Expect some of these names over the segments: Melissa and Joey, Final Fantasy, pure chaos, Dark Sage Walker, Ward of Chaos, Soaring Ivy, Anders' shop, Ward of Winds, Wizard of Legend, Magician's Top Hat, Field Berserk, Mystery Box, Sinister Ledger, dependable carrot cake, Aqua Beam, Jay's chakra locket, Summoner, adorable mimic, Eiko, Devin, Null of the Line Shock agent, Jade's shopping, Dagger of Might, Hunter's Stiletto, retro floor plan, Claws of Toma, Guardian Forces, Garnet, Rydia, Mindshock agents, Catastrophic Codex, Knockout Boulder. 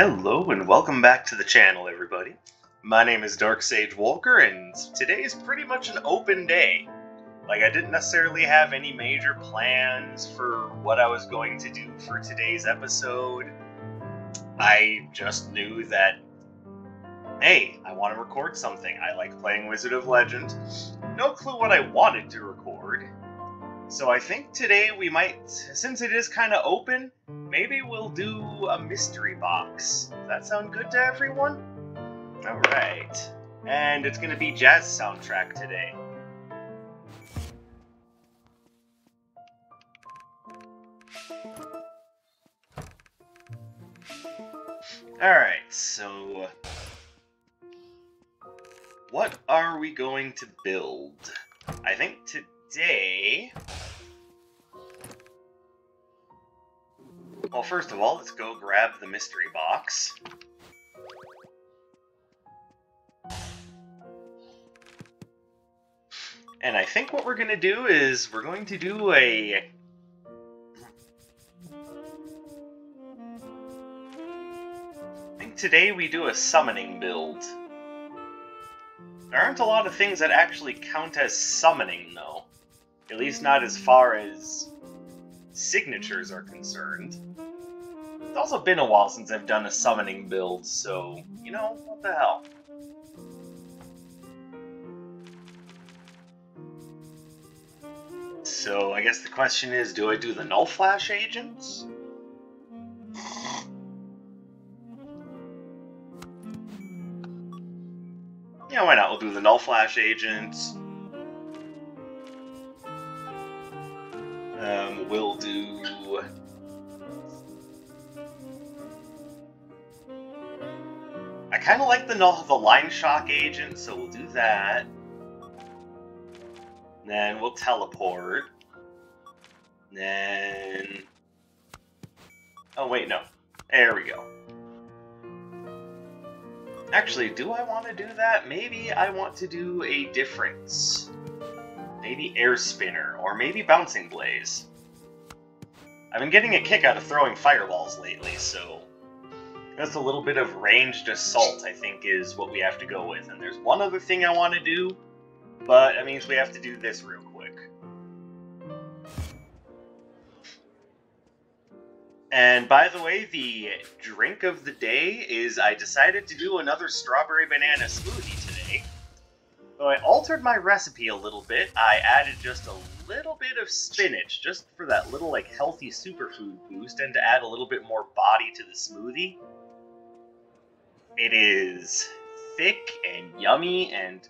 Hello and welcome back to the channel, everybody. My name is Dark Sage Walker, and today is pretty much an open day. Like, I didn't necessarily have any major plans for what I was going to do for today's episode. I just knew that, hey, I want to record something. I like playing Wizard of Legend. No clue what I wanted to record. So I think today we might, since it is kind of open, maybe we'll do a mystery box. Does that sound good to everyone? Alright. And it's going to be jazz soundtrack today. Alright, so what are we going to build? I think today, well, first of all, let's go grab the mystery box. And I think what we're going to do is we're going to do a... I think today we do a summoning build. There aren't a lot of things that actually count as summoning, though. At least not as far as signatures are concerned. It's also been a while since I've done a summoning build, so, you know, what the hell. So, I guess the question is, do I do the Null Flash agents? Yeah, why not? We'll do the Null Flash agents. We'll do... I kind of like the Null of the Line Shock agent, so we'll do that. Then we'll teleport. Then... oh wait, no. There we go. Actually, do I want to do that? Maybe I want to do a difference. Maybe Air Spinner, or maybe Bouncing Blaze. I've been getting a kick out of throwing fireballs lately, so... that's a little bit of ranged assault, I think, is what we have to go with. And there's one other thing I want to do, but that means we have to do this real quick. And by the way, the drink of the day is I decided to do another strawberry banana smoothie today. So I altered my recipe a little bit. I added just a little bit of spinach, just for that little, like, healthy superfood boost, and to add a little bit more body to the smoothie. It is thick and yummy, and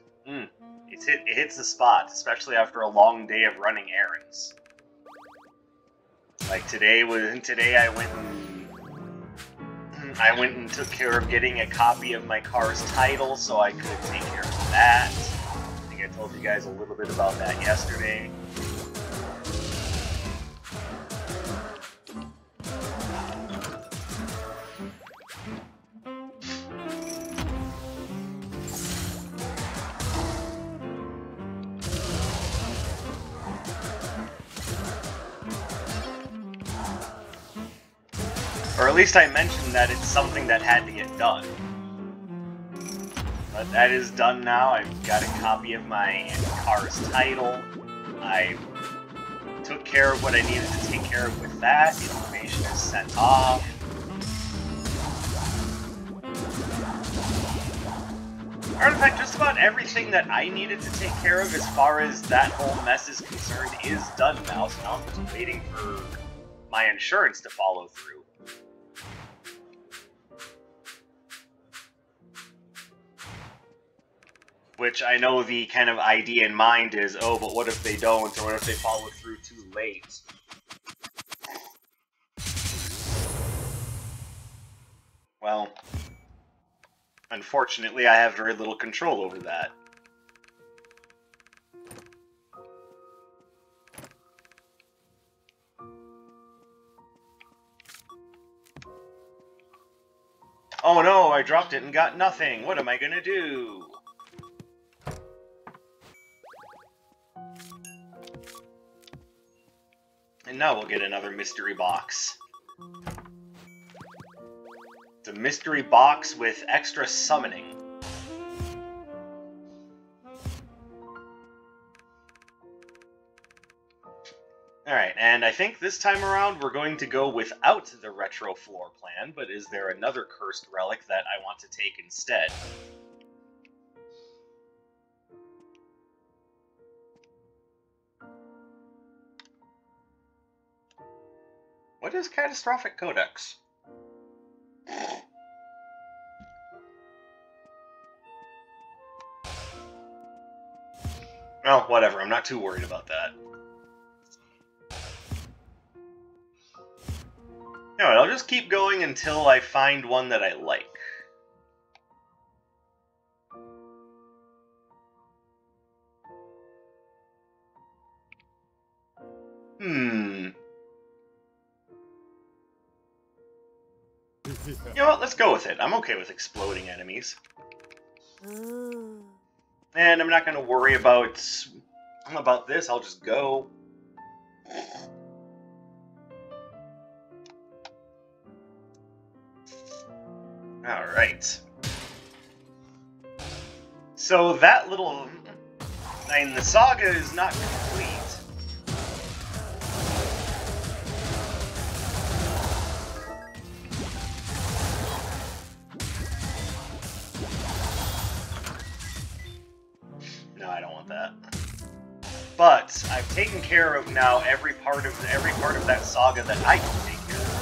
it hits the spot, especially after a long day of running errands. Like today I went and took care of getting a copy of my car's title so I could take care of that. I think I told you guys a little bit about that yesterday. Or at least I mentioned that it's something that had to get done. But that is done now. I've got a copy of my car's title. I took care of what I needed to take care of with that. The information is sent off. Artifact, just about everything that I needed to take care of as far as that whole mess is concerned is done now. So now I'm just waiting for my insurance to follow through. Which I know the kind of idea in mind is, oh, but what if they don't, or what if they follow through too late? Well, unfortunately, I have very little control over that. Oh no, I dropped it and got nothing. What am I gonna do? And now we'll get another mystery box. It's a mystery box with extra summoning. Alright, and I think this time around we're going to go without the retro floor plan, but is there another cursed relic that I want to take instead? What is Catastrophic Codex? Well, whatever, I'm not too worried about that. Anyway, I'll just keep going until I find one that I like. You know what, let's go with it. I'm okay with exploding enemies. And I'm not going to worry about this, I'll just go. Alright. So that little... I mean, the saga is not complete. No, I don't want that. But I've taken care of now every part of that saga that I can take care of.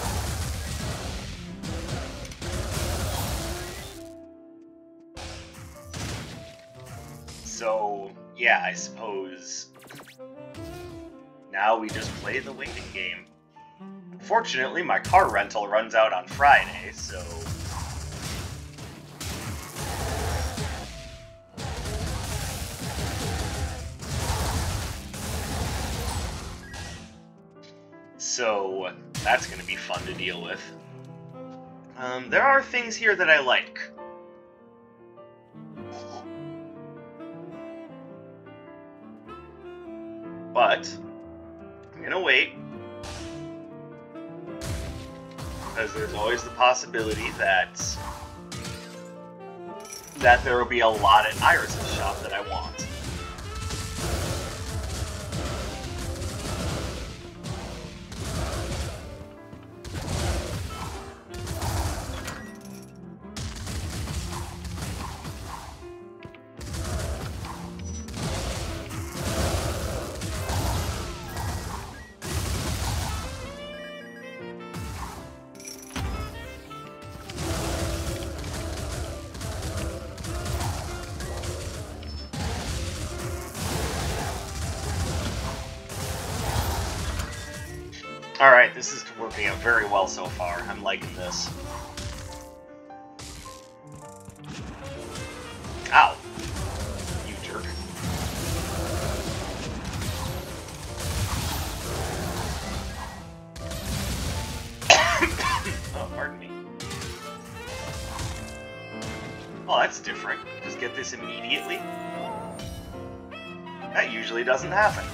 So, yeah, I suppose now we just play the waiting game. Unfortunately, my car rental runs out on Friday, so... So, that's going to be fun to deal with. There are things here that I like. But, I'm gonna wait, because there's always the possibility that there will be a lot at Iris' shop that I want. Alright, this is working out very well so far. I'm liking this. Ow! You jerk. Oh, pardon me. Well, that's different. Just get this immediately. That usually doesn't happen.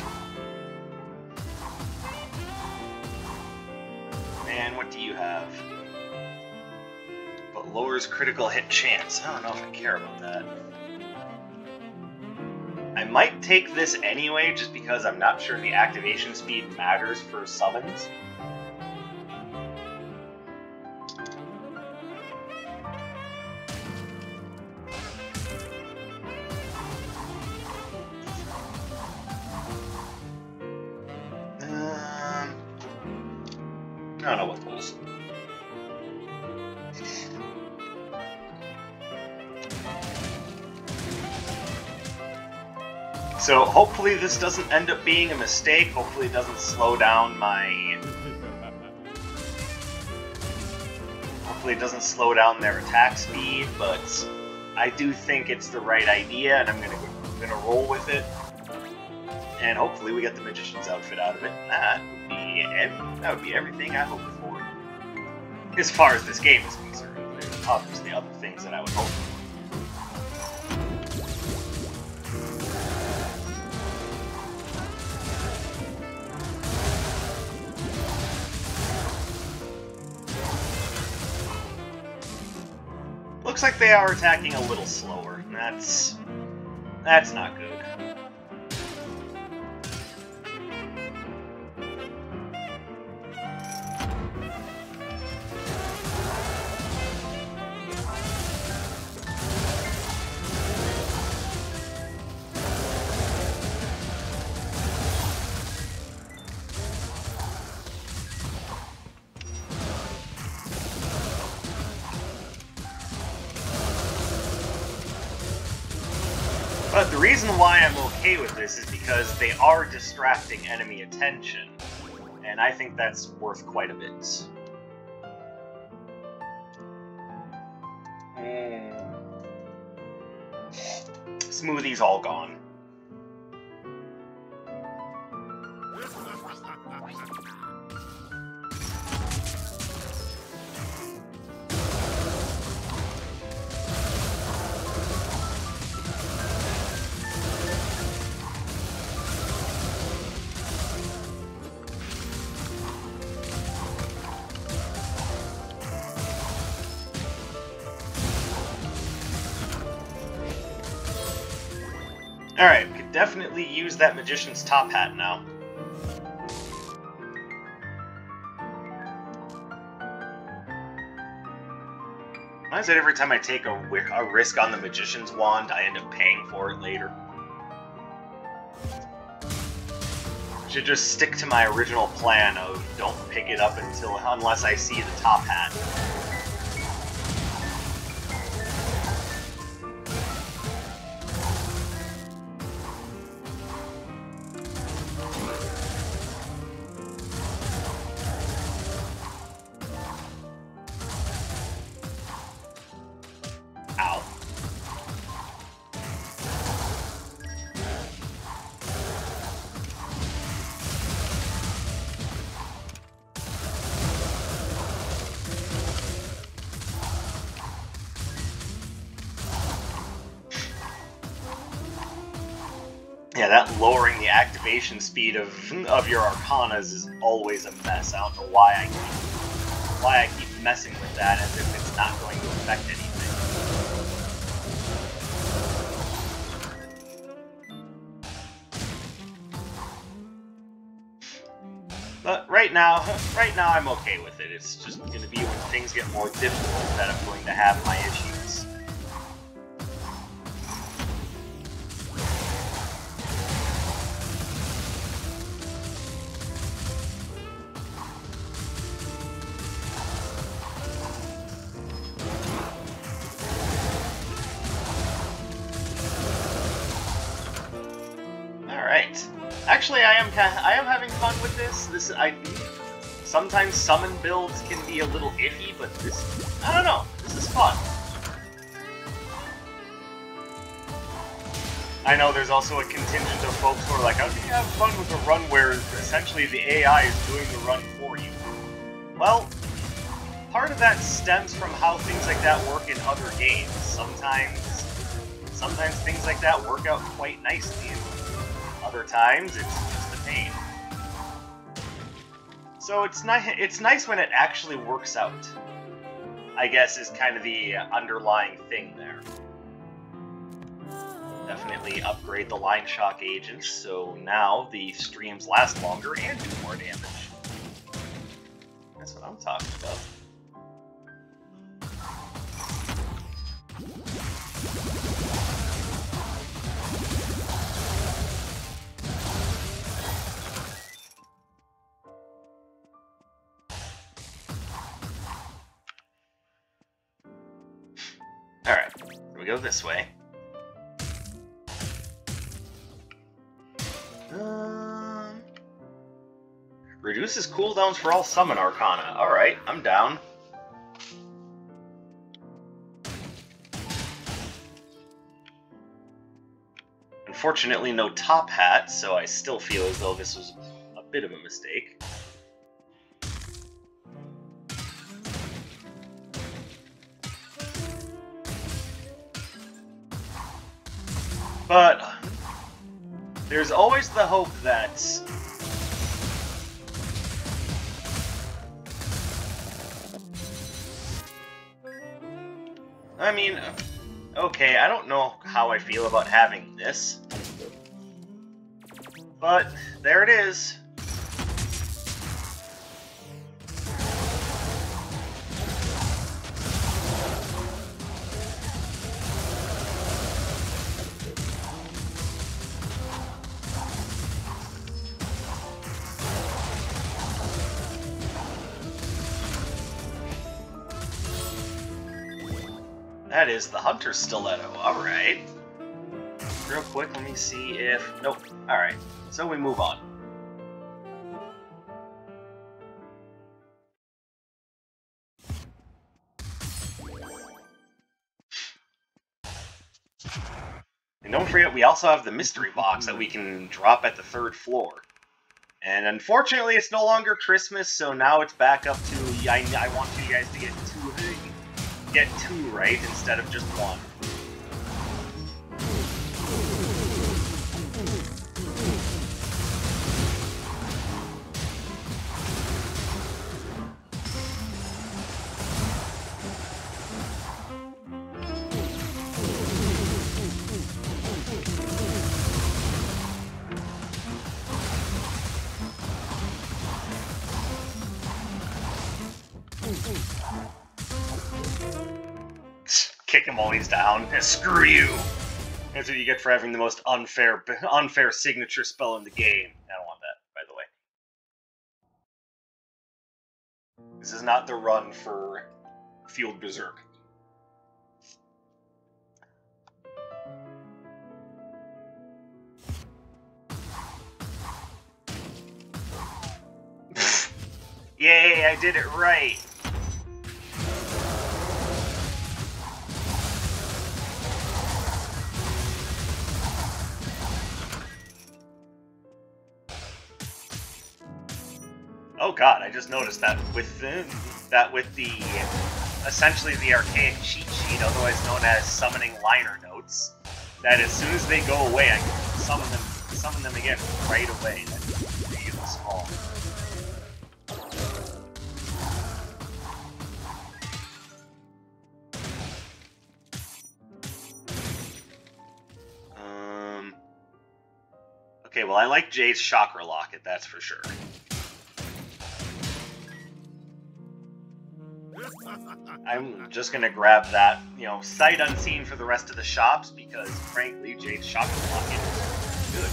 And what do you have? But lowers critical hit chance. I don't know if I care about that. I might take this anyway, just because I'm not sure the activation speed matters for summons. I don't know what goes. So hopefully this doesn't end up being a mistake. Hopefully it doesn't slow down my... Hopefully it doesn't slow down their attack speed, but I do think it's the right idea, and I'm gonna roll with it. And hopefully we get the Magician's outfit out of it. That would be everything I hoped for. As far as this game is concerned, there's obviously other things that I would hope for. Looks like they are attacking a little slower. That's not good. But the reason why I'm okay with this is because they are distracting enemy attention, and I think that's worth quite a bit. Smoothie's all gone. Alright, could definitely use that Magician's Top Hat now. Why is it every time I take a risk on the Magician's Wand, I end up paying for it later? I should just stick to my original plan of don't pick it up unless I see the Top Hat. Yeah, that lowering the activation speed of your Arcanas is always a mess. I don't know why I keep messing with that as if it's not going to affect anything. But right now I'm okay with it. It's just going to be when things get more difficult that I'm going to have my issues. Actually, I am having fun with this. Sometimes summon builds can be a little iffy, but this, I don't know, this is fun. I know there's also a contingent of folks who are like, how can you have fun with a run where essentially the AI is doing the run for you? Well, part of that stems from how things like that work in other games. Sometimes things like that work out quite nicely. Other times, it's just a pain. So it's nice when it actually works out, I guess, is kind of the underlying thing there. Definitely upgrade the line shock agents, so now the streams last longer and do more damage. That's what I'm talking about. Alright, we go this way. Reduces cooldowns for all summon arcana. Alright, I'm down. Unfortunately, no top hat, so I still feel as though this was a bit of a mistake. But there's always the hope that I mean, okay, I don't know how I feel about having this. But, there it is. That is the Hunter's Stiletto, alright. Real quick, let me see if... Nope, alright. So we move on. And don't forget, we also have the mystery box that we can drop at the third floor. And unfortunately, it's no longer Christmas, so now it's back up to... I want you guys to get two of it. Get two right instead of just one. Kick him while he's down. And screw you! That's what you get for having the most unfair signature spell in the game. I don't want that, by the way. This is not the run for Field Berserk. Yay, I did it right! Oh god, I just noticed that with the essentially the archaic cheat sheet, otherwise known as summoning liner notes, that as soon as they go away, I can summon them again right away. That's real small. Okay, well I like Jay's chakra locket, that's for sure. I'm just gonna grab that, you know, sight unseen for the rest of the shops because, frankly, Jade's shopping pocket is good.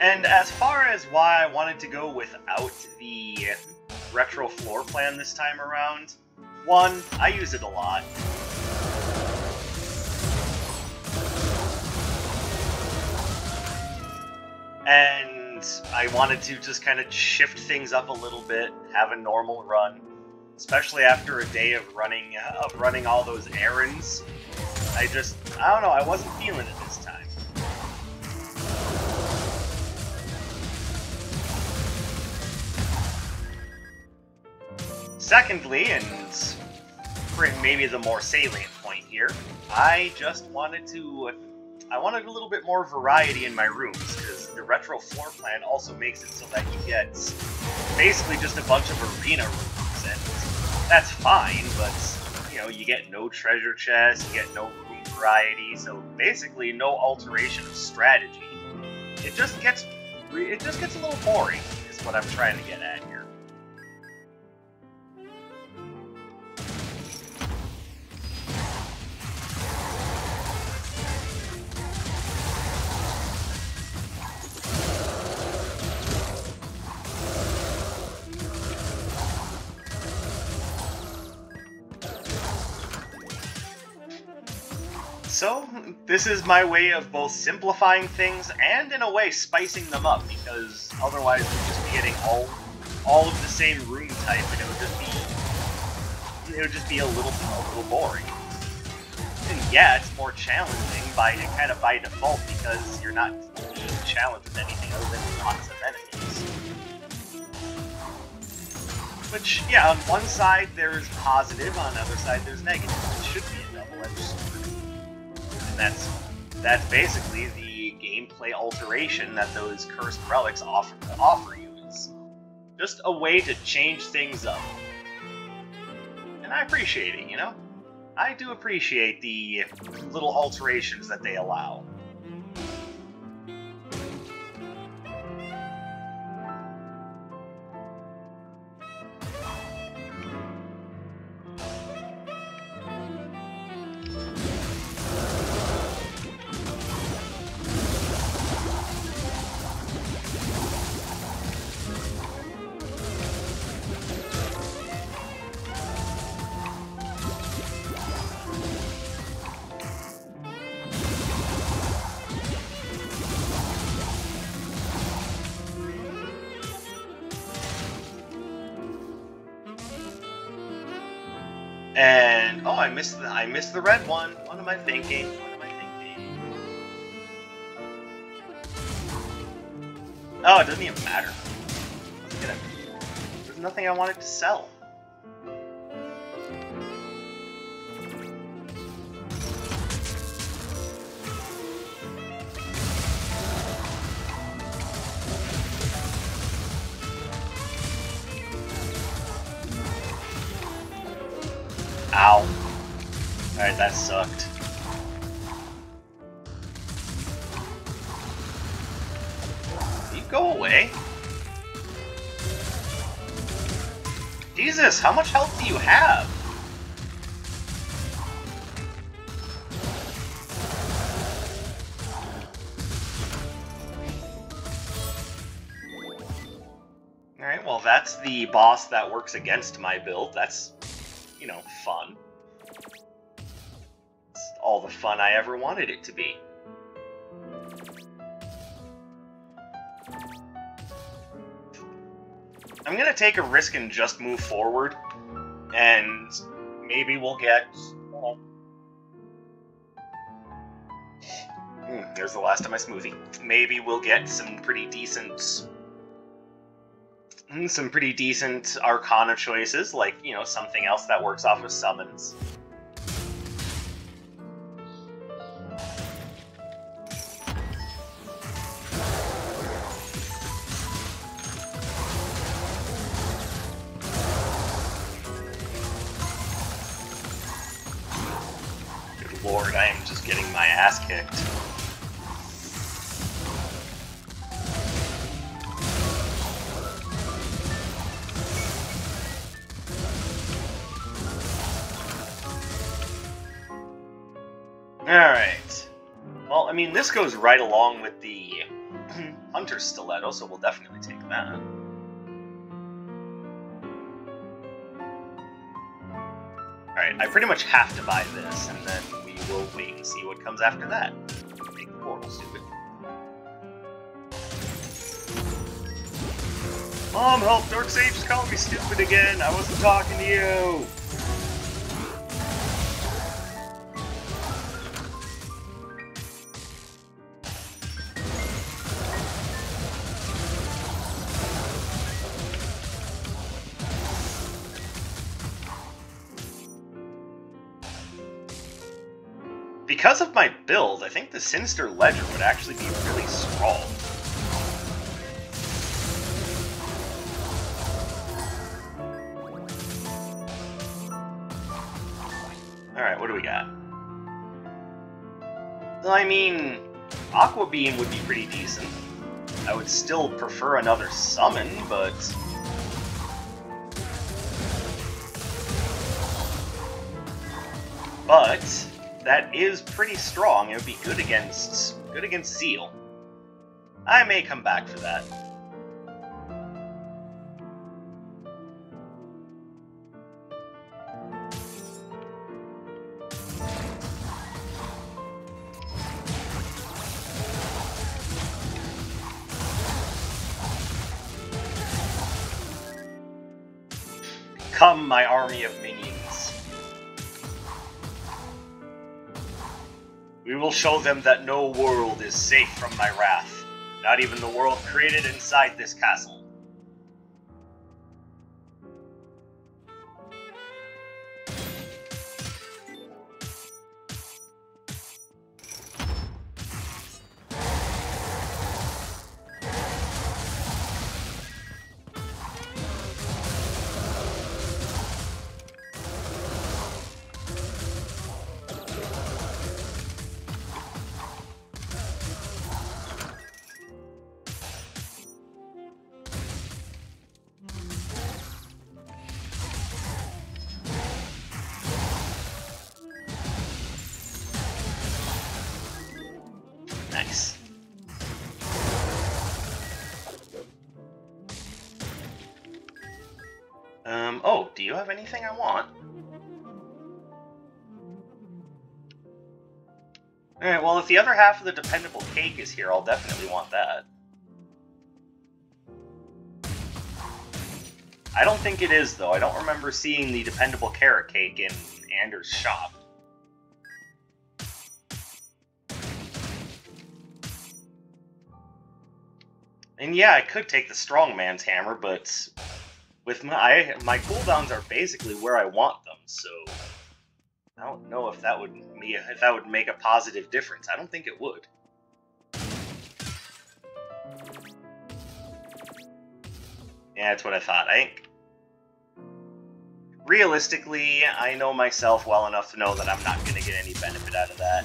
And as far as why I wanted to go without the retro floor plan this time around. One, I use it a lot. And I wanted to just kind of shift things up a little bit, have a normal run. Especially after a day of running all those errands. I don't know, I wasn't feeling it this time. Secondly, and maybe the more salient point here, I wanted a little bit more variety in my rooms, because the retro floor plan also makes it so that you get basically just a bunch of arena rooms, and that's fine, but, you know, you get no treasure chest, you get no room variety, so basically no alteration of strategy. It just gets a little boring, is what I'm trying to get at here. So, this is my way of both simplifying things and, in a way, spicing them up, because otherwise we'd just be getting all of the same room type, and it would just be a little boring. And yeah, it's more challenging by default because you're not being challenged with anything other than lots of enemies. Which, yeah, on one side there's positive, on the other side there's negative. It should be a double-edged sword. And that's basically the gameplay alteration that those cursed relics offer you. It's just a way to change things up. And I appreciate it, you know? I do appreciate the little alterations that they allow. And, oh, I missed the red one. What am I thinking? What am I thinking? Oh, it doesn't even matter. There's nothing I wanted to sell. Ow. Alright, that sucked. You go away. Jesus, how much health do you have? Alright, well that's the boss that works against my build. That's... you know, fun. It's all the fun I ever wanted it to be. I'm gonna take a risk and just move forward, and maybe we'll get... there's the last of my smoothie. Maybe we'll get some pretty decent Arcana choices, like, you know, something else that works off of summons. Good lord, I am just getting my ass kicked. Alright. Well, I mean, this goes right along with the Hunter's Stiletto, so we'll definitely take that. Alright, I pretty much have to buy this, and then we will wait and see what comes after that. Make the portal stupid. Mom, help! Dark Sage just called me stupid again! I wasn't talking to you! Because of my build, I think the Sinister Ledger would actually be really strong. Alright, what do we got? Well, I mean, Aqua Beam would be pretty decent. I would still prefer another summon, but... that is pretty strong. It would be good against Zeal. I may come back for that. Come, my army of minions. We will show them that no world is safe from my wrath, not even the world created inside this castle. Oh, do you have anything I want? Alright, well, if the other half of the dependable cake is here, I'll definitely want that. I don't think it is, though. I don't remember seeing the dependable carrot cake in Anders' shop. And yeah, I could take the strong man's hammer, but with my cooldowns are basically where I want them, so I don't know if that would make a positive difference. I don't think it would. Yeah, that's what I thought. I think realistically, I know myself well enough to know that I'm not going to get any benefit out of that.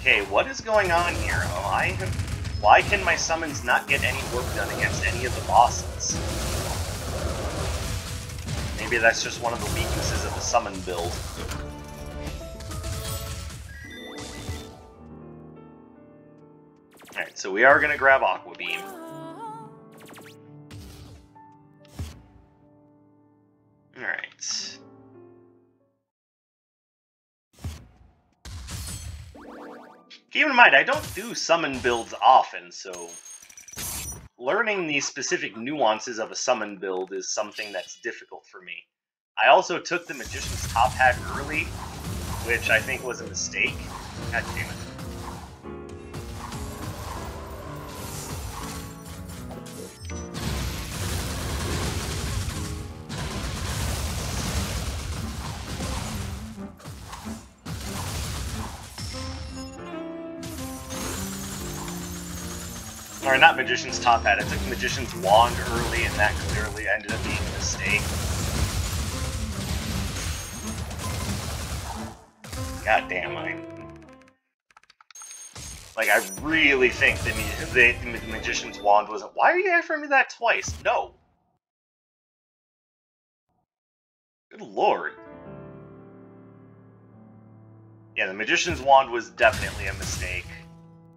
Okay, what is going on here? Oh, why can my summons not get any work done against any of the bosses? Maybe that's just one of the weaknesses of the summon build. Alright, so we are going to grab Aqua Beam. Alright. Keep in mind, I don't do summon builds often, so learning the specific nuances of a summon build is something that's difficult for me. I also took the Magician's Top Hat early, which I think was a mistake. God damn it. Or not Magician's Top Hat, I took Magician's Wand early, and that clearly ended up being a mistake. Goddamn, I really think the Magician's Wand wasn't... Why are you offering me that twice? No! Good lord. Yeah, the Magician's Wand was definitely a mistake.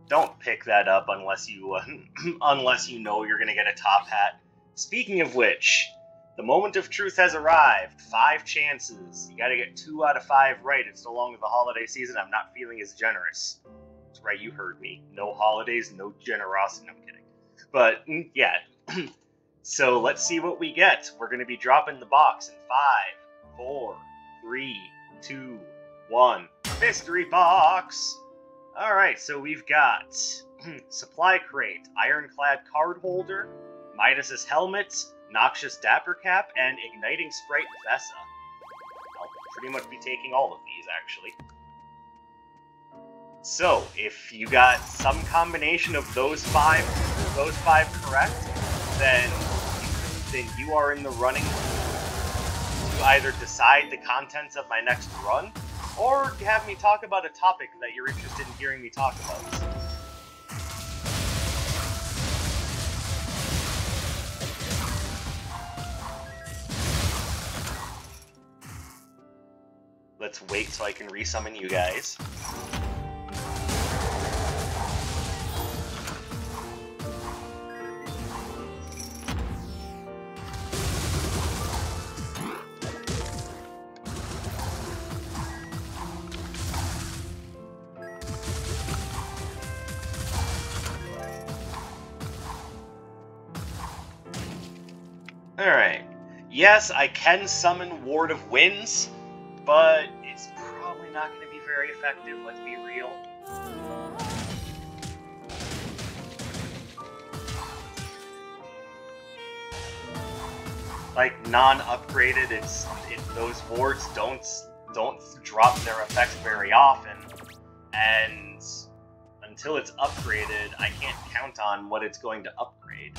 Don't pick that up unless you know you're going to get a top hat. Speaking of which, the moment of truth has arrived. 5 chances. You got to get 2 out of 5 right. It's no longer the holiday season. I'm not feeling as generous. That's right, you heard me. No holidays, no generosity. No, I'm kidding. But yeah. So let's see what we get. We're going to be dropping the box in 5, 4, 3, 2, 1. Mystery box. Alright, so we've got Supply Crate, Ironclad Card Holder, Midas's Helmet, Noxious Dapper Cap, and Igniting Sprite Vessa. I'll pretty much be taking all of these, actually. So, if you got some combination of those five correct, then you are in the running to either decide the contents of my next run, or have me talk about a topic that you're interested in hearing me talk about. Let's wait so I can resummon you guys. Alright, yes, I can summon Ward of Winds, but it's probably not going to be very effective, let's be real. Like, non-upgraded, those wards don't drop their effects very often, and until it's upgraded, I can't count on what it's going to upgrade.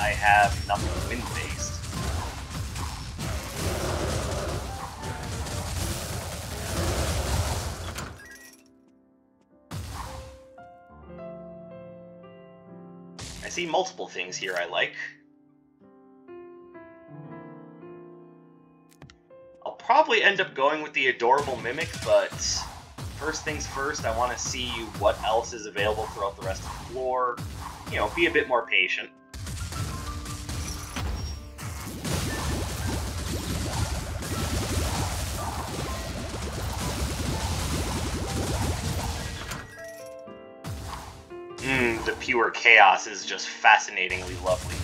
I have nothing wind-based. I see multiple things here I like. I'll probably end up going with the adorable mimic, but first things first, I want to see what else is available throughout the rest of the floor. You know, be a bit more patient. The pure chaos is just fascinatingly lovely.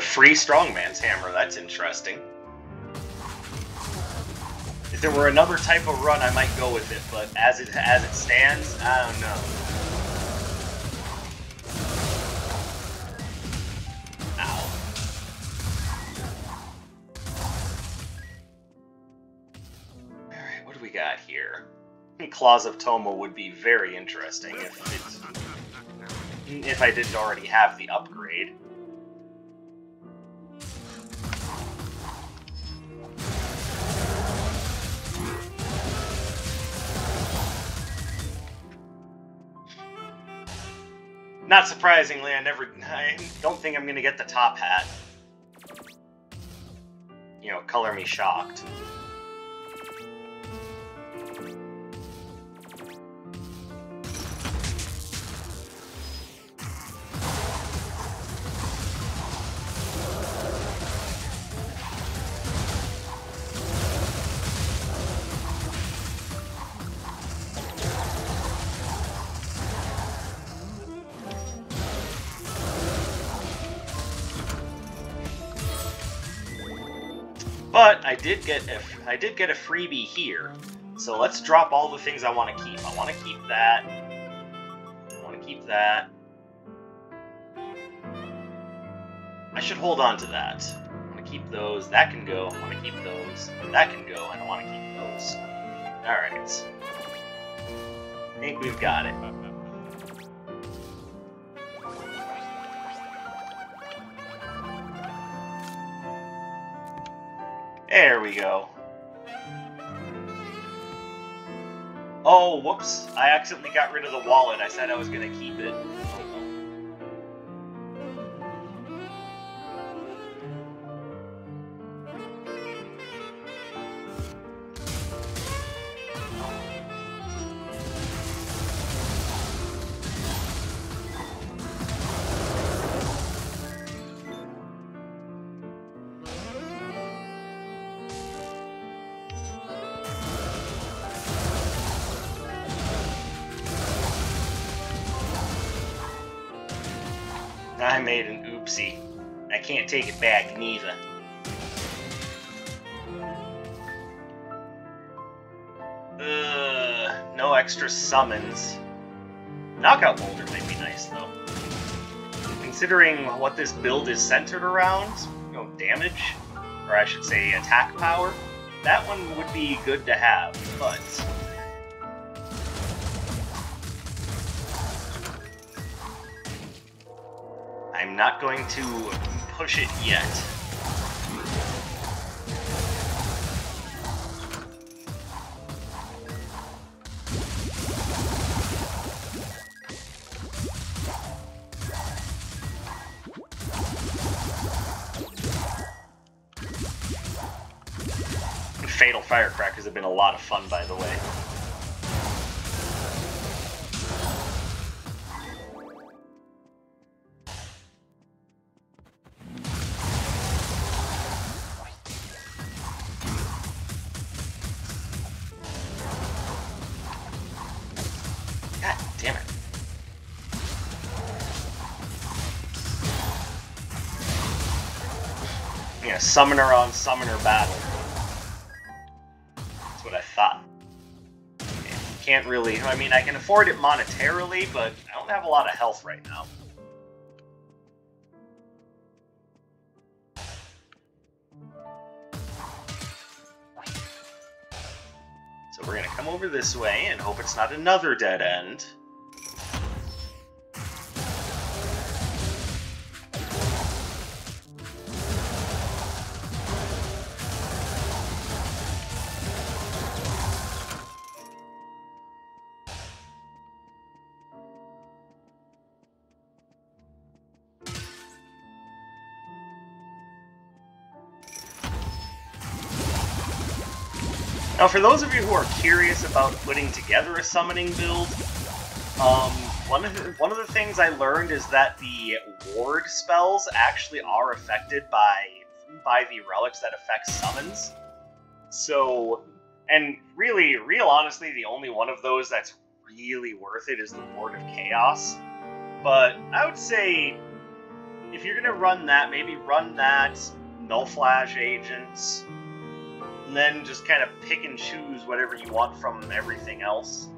Free strong man's hammer, that's interesting. If there were another type of run, I might go with it, but as it stands, I don't know. Ow. Alright, what do we got here? Claws of Toma would be very interesting if I didn't already have the upgrade. Not surprisingly, I don't think I'm gonna get the top hat. You know, color me shocked. But I did get a freebie here, so let's drop all the things I want to keep. I want to keep that. I want to keep that. I should hold on to that. I want to keep those. That can go. I want to keep those. That can go. I don't want to keep those. All right. I think we've got it. There we go. Oh, whoops. I accidentally got rid of the wallet. I said I was going to keep it. I made an oopsie. I can't take it back, neither. No extra summons. Knockout Boulder might be nice, though. Considering what this build is centered around, you know, damage, or I should say attack power, that one would be good to have, but... I'm not going to push it yet. Fatal firecrackers have been a lot of fun, by the way. Summoner on summoner battle. That's what I thought. Okay, can't really... I mean, I can afford it monetarily, but I don't have a lot of health right now. So we're going to come over this way and hope it's not another dead end. Now, for those of you who are curious about putting together a summoning build, one of the things I learned is that the ward spells actually are affected by the relics that affect summons. So, and really, honestly, the only one of those that's really worth it is the Ward of Chaos. But I would say, if you're gonna run that, maybe run that Null Flash agents. And then just kind of pick and choose whatever you want from everything else.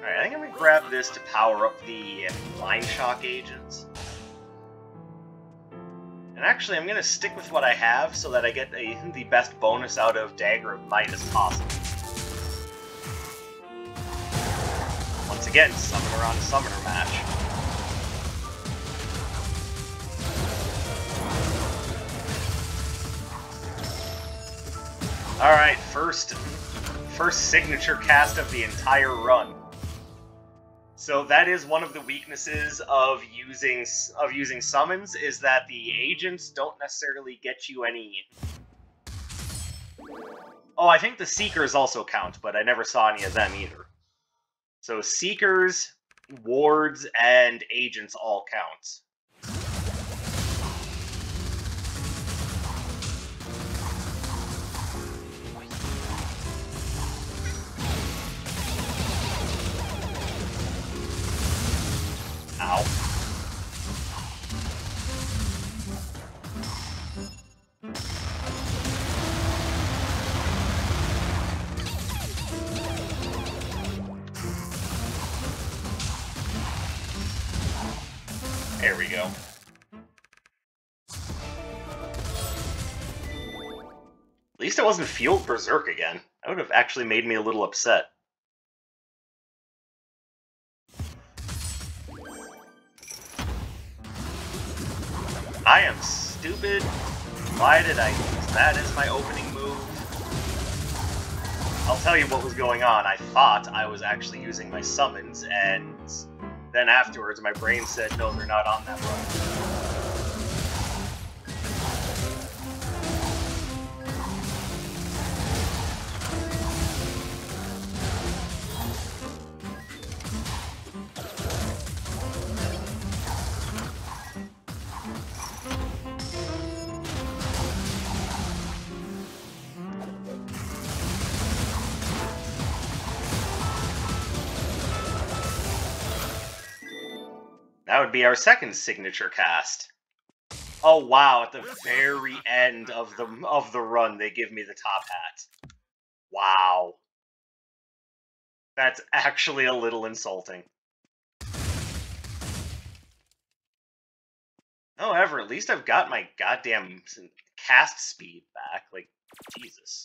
Alright, I think I'm going to grab this to power up the Mindshock agents. And actually, I'm going to stick with what I have so that I get the best bonus out of Dagger of Might as possible. Once again, summoner on a summoner match. Alright, first signature cast of the entire run. So that is one of the weaknesses of using summons, is that the agents don't necessarily get you any... Oh, I think the Seekers also count, but I never saw any of them either. So Seekers, Wards, and Agents all count. Ow. There we go. At least it wasn't Field Berserk again. That would have actually made me a little upset. I am stupid. Why did I use that as my opening move? I'll tell you what was going on. I thought I was actually using my summons, and then afterwards my brain said, no, they're not on that run. That would be our second signature cast. Oh wow, at the very end of the run they give me the top hat. Wow. That's actually a little insulting. However, at least I've got my goddamn cast speed back. Like, Jesus.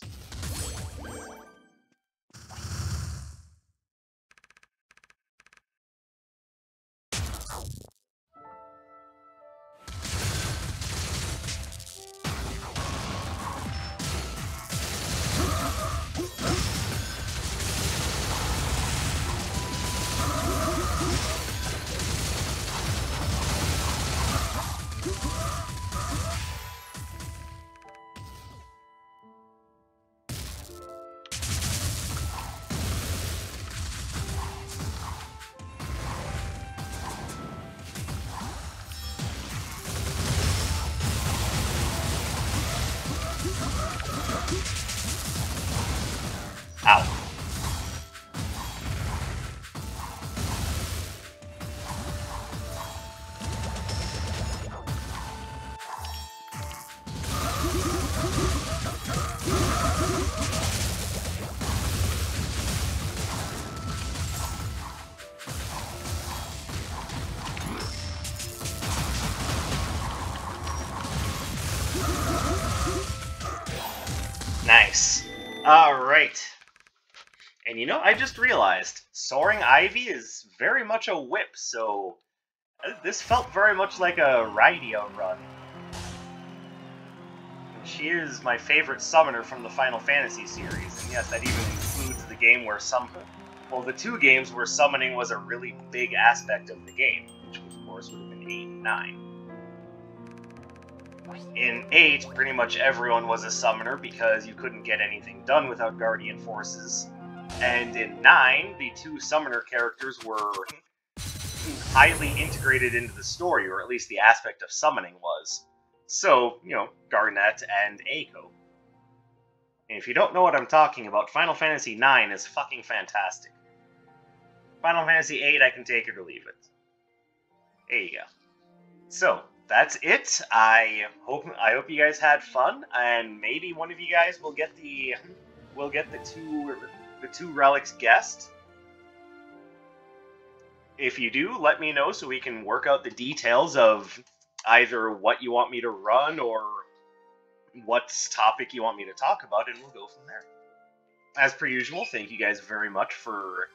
Alright. And you know, I just realized, Soaring Ivy is very much a whip, so this felt very much like a Rydia run. She is my favorite summoner from the Final Fantasy series, and yes, that even includes the game where the two games where summoning was a really big aspect of the game, which of course would have been 8 and 9. In 8, pretty much everyone was a summoner because you couldn't get anything done without Guardian Forces. And in 9, the two summoner characters were highly integrated into the story, or at least the aspect of summoning was. So, you know, Garnet and Eiko. And if you don't know what I'm talking about, Final Fantasy IX is fucking fantastic. Final Fantasy VIII, I can take it or leave it. There you go. So, that's it. I hope you guys had fun, and maybe one of you guys will get the two relics guessed. If you do, let me know so we can work out the details of either what you want me to run or what topic you want me to talk about, and we'll go from there. As per usual, thank you guys very much for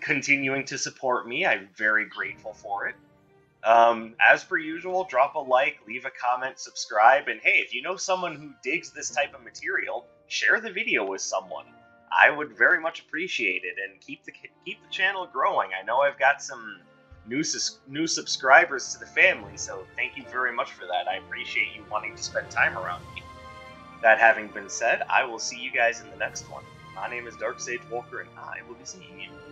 continuing to support me. I'm very grateful for it. As per usual, drop a like, leave a comment, subscribe, and hey, if you know someone who digs this type of material, share the video with someone. I would very much appreciate it, and keep the channel growing. I know I've got some new subscribers to the family, so thank you very much for that. I appreciate you wanting to spend time around me. That having been said, I will see you guys in the next one. My name is Dark Sage Walker, and I will be seeing you.